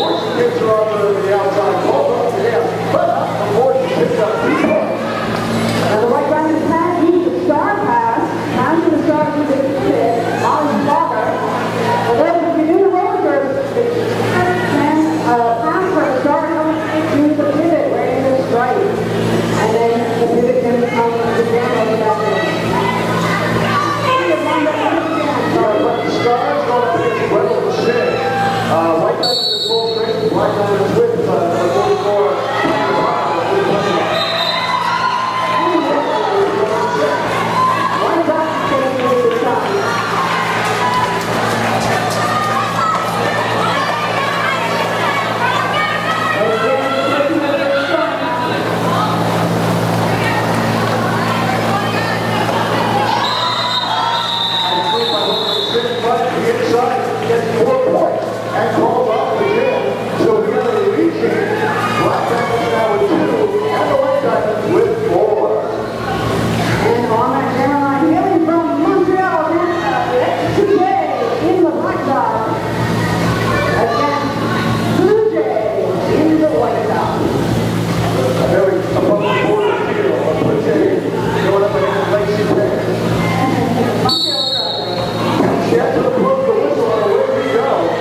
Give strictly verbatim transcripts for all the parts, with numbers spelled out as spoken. Once he gets her out to the outside, goes up the hand, but before she picks up the ball. Now the white runner is trying to use the star pass. Now she's going to start with the kid on his father. But then if you do the roller curve, then uh, pass for a star pass, use the pivot where it is right. And then the pivot can come to the ground on the back end. Alright, let the stars go up against Wendell Shea. Uh, white runner is full strength, and white runner is with uh, forty-four. She has to look the whistle on the way we go.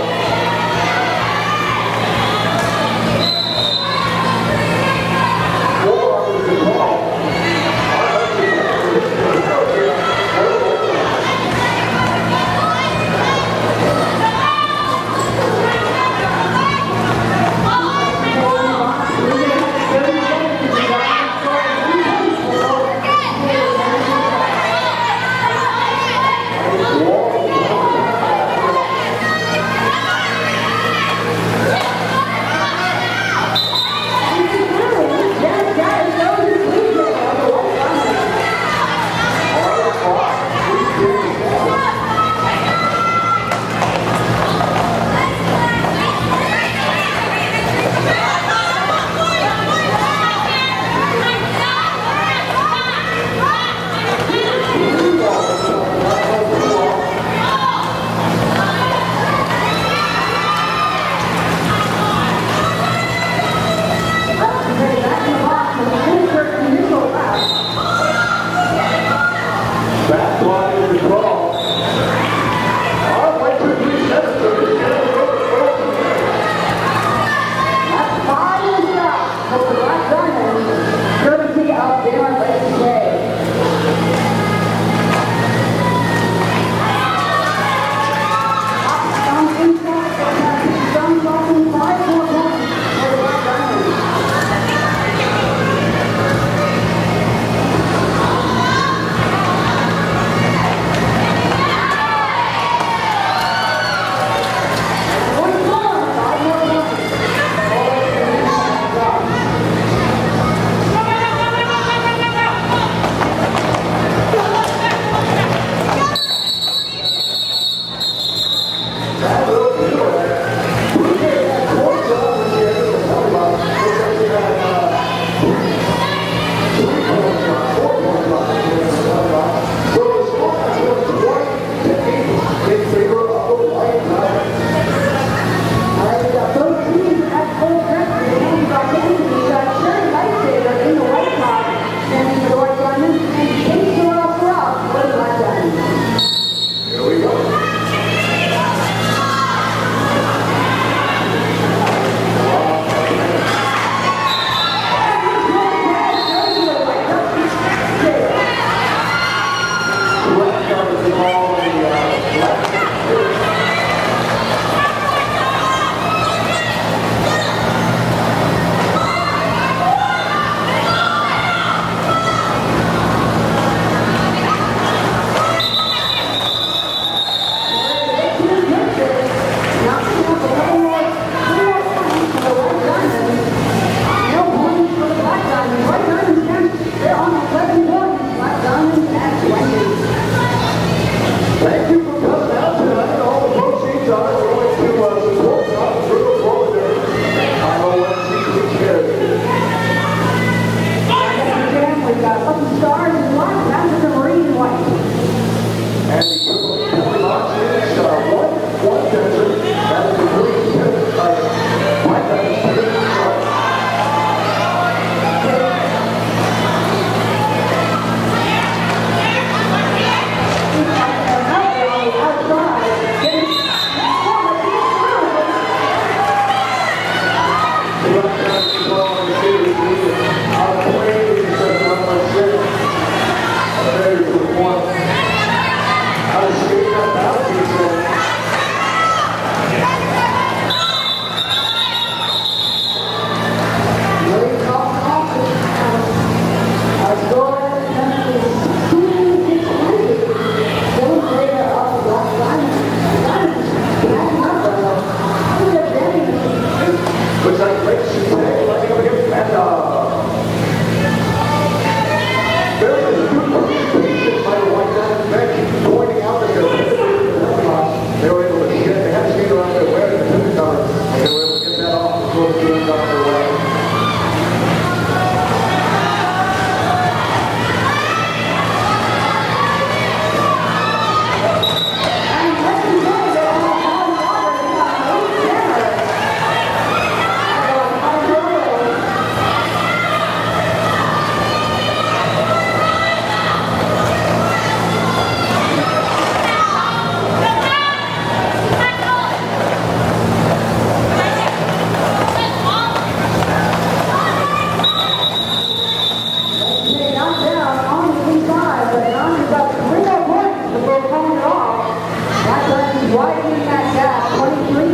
They're up,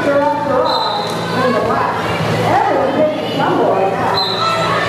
they're up, in the black. Everyone's taking a tumble right now.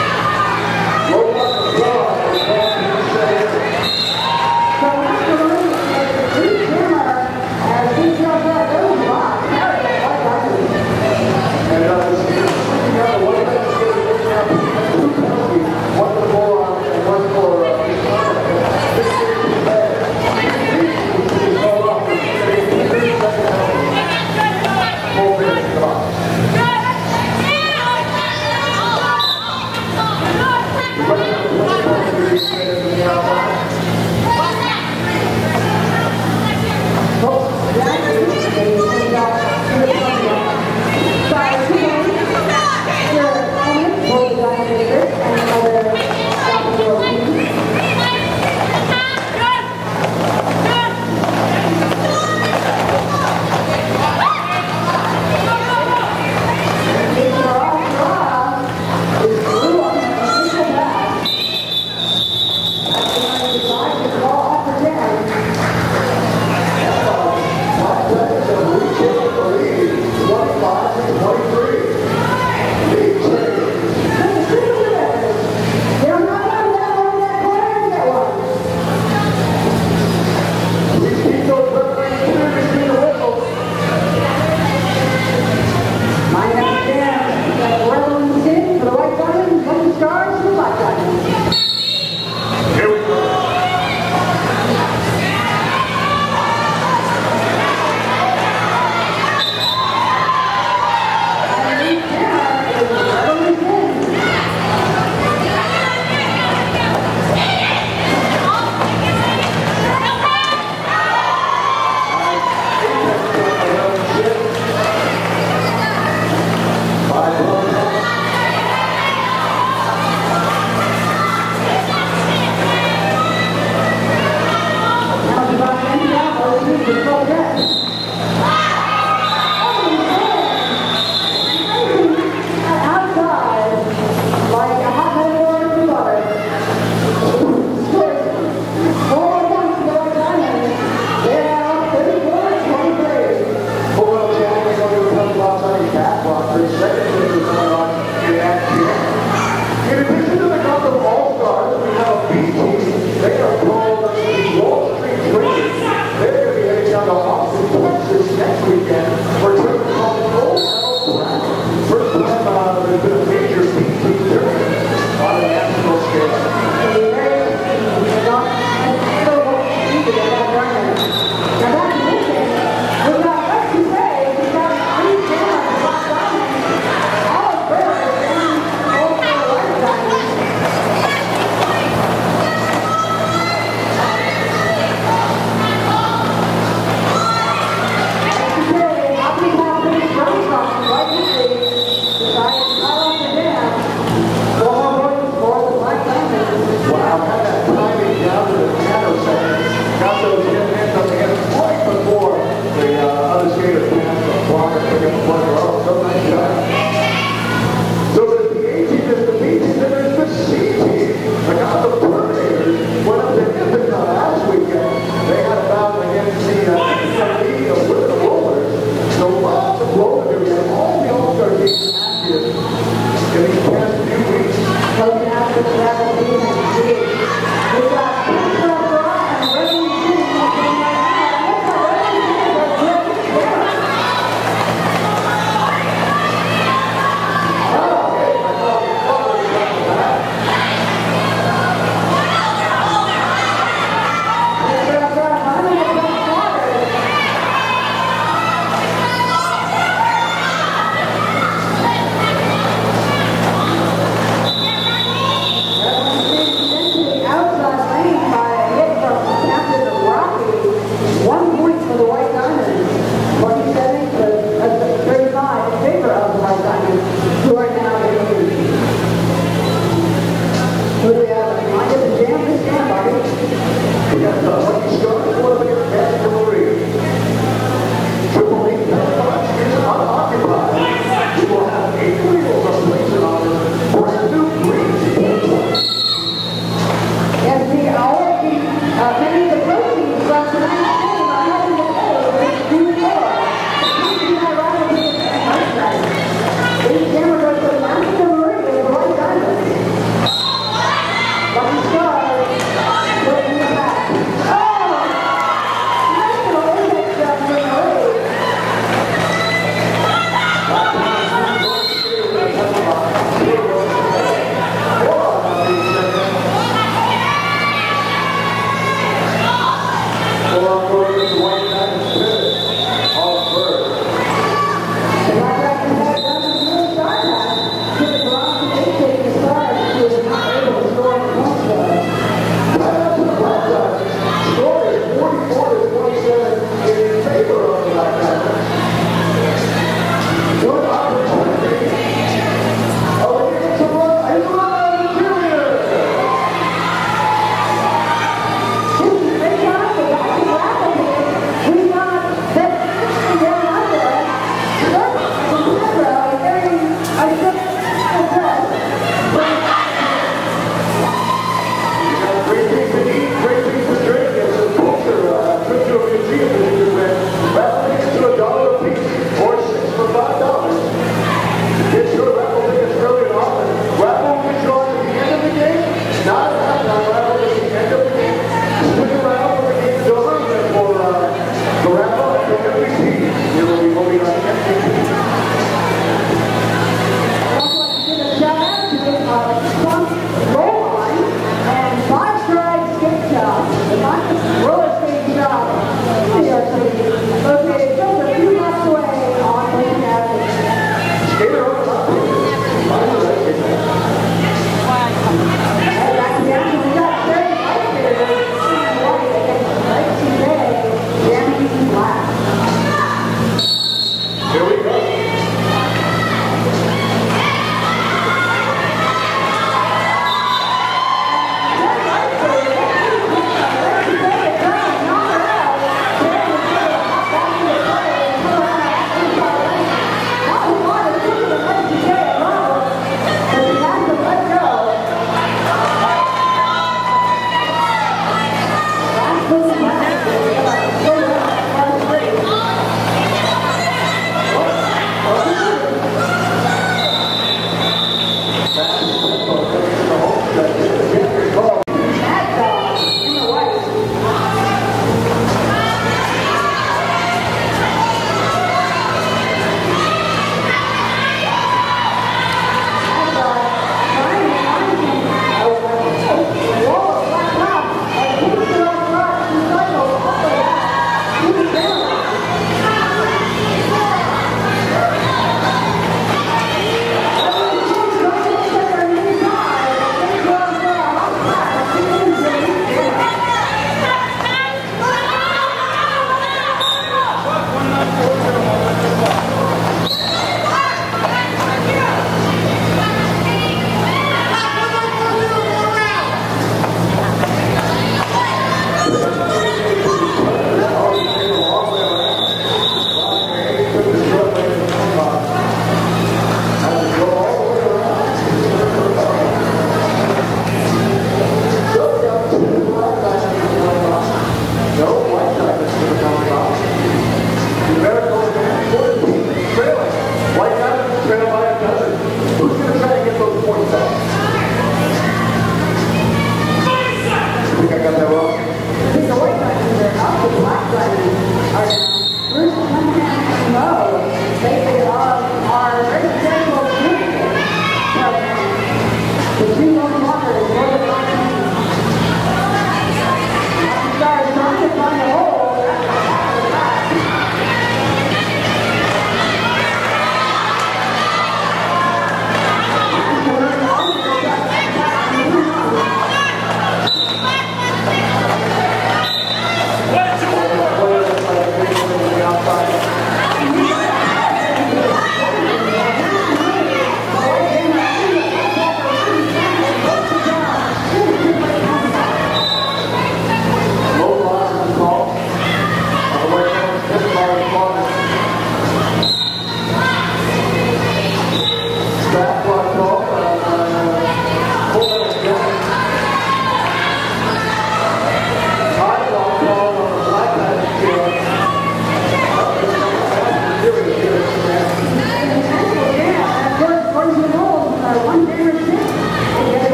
What?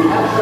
Thank you.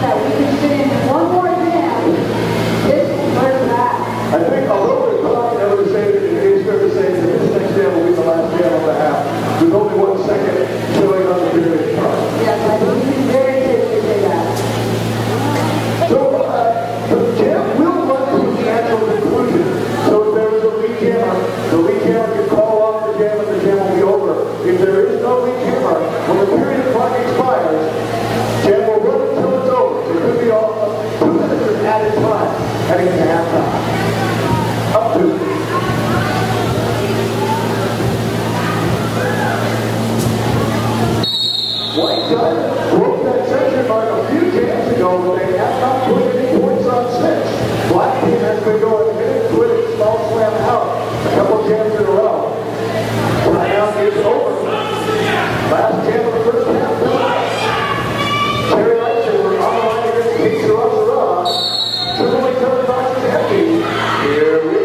that we can fit in one more hand, it will learn that. I think a little bit of time, I would say, it's fair to say that this next jam will be the last jam of the half. There's only one second showing on the period of time. Yes, I believe it's very safe to say that. So, uh, the jam will run to the actual conclusion. So if there is a lead jammer, the lead jammer can call off the jam and the jam will be over. If there is no lead jammer, when the period of time expires, jam will run until it's over. So it could be all up to two minutes of added time, heading into halftime. Up to. White Dove broke that century mark a few games ago, but they have not put any points on since. Black team has been going hit and quit and small slam out a couple games in a row. Right now it's over. Last game of the first half. Terry Lightsaber on the line against Pete Sarasara. Triple A cover box is empty. Here we go.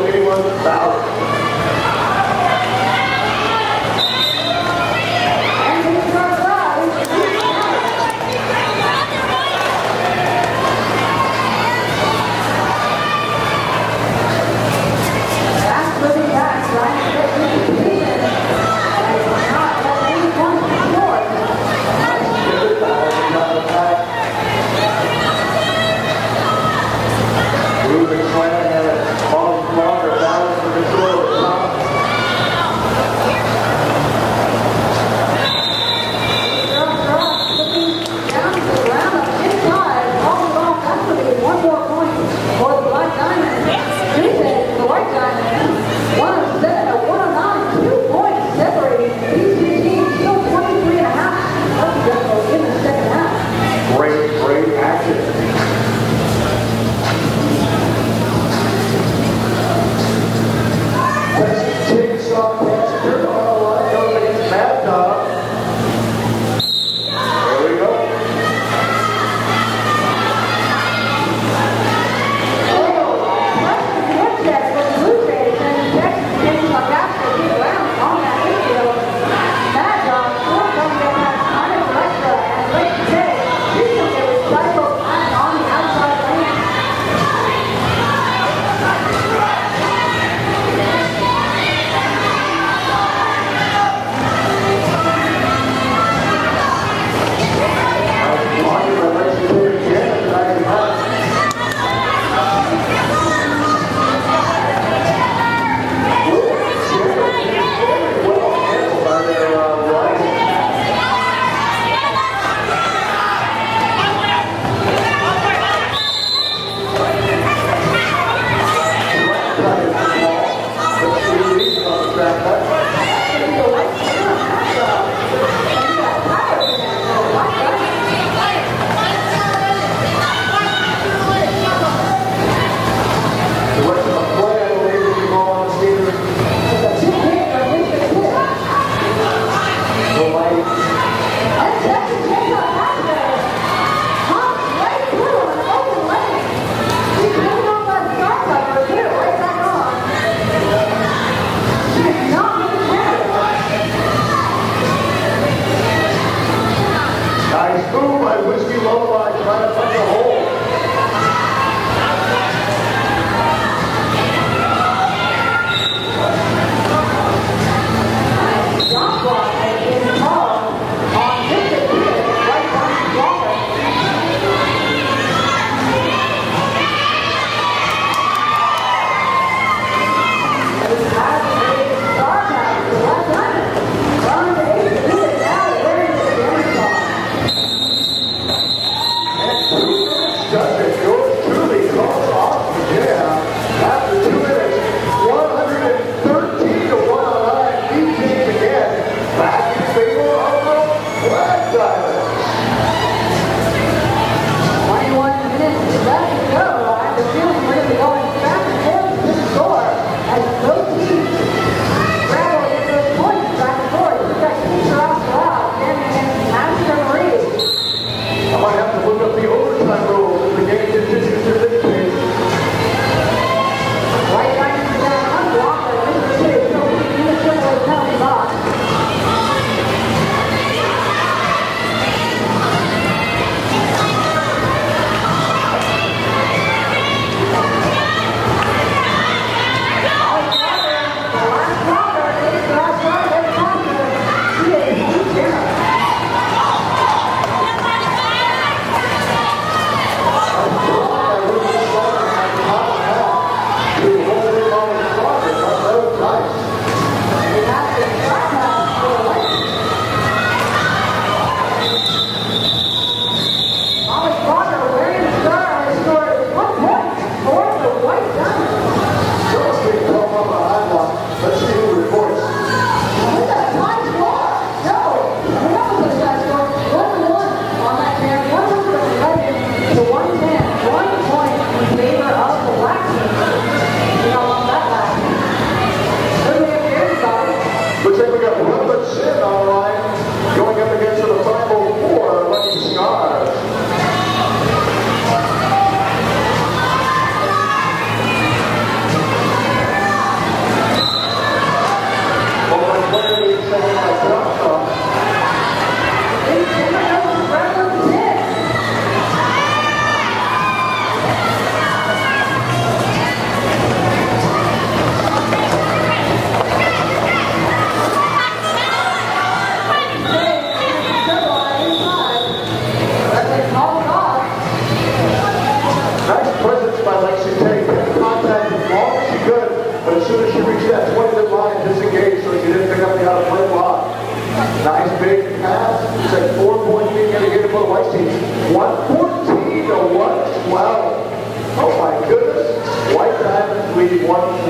told anyone about it.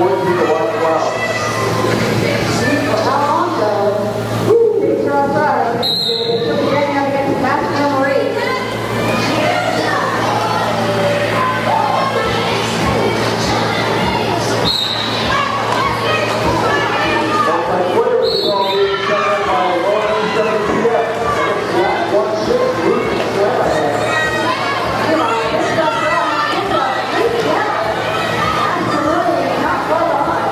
would be the white cloud. How long ago? Woo! It's so far. It's so great now to get to last memory. That's my Twitter was called in seven by Lauren seven P F. It's flat one six, Luke and Sarah. Come on, let's go. Absolutely, not well on.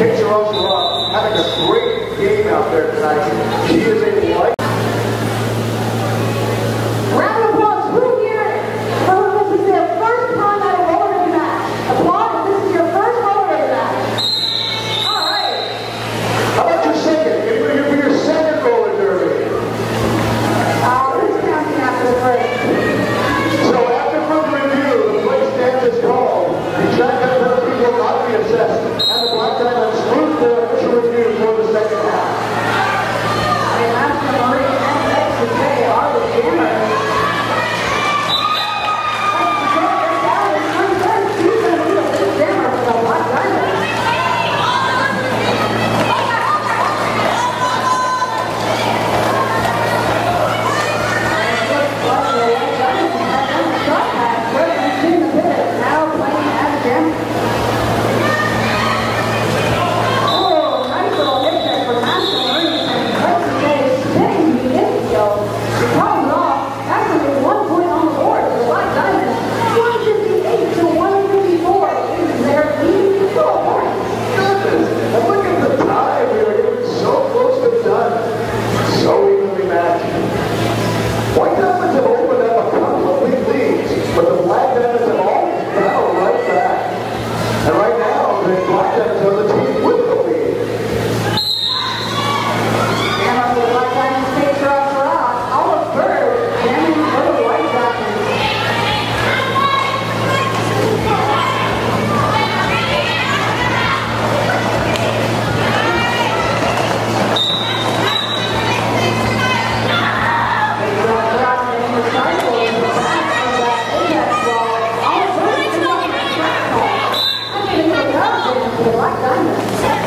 Take your own love, having a great game out there tonight. He is a light. Round of applause, who here for whom this is their first time at a roller derby match? Applaud if this is your first roller derby match. All right. How about your second? Anybody here for your second roller derby? Uh, who's counting after the first? So after further review, the place to end is called. The track that other people will not be obsessed. Black Diamond.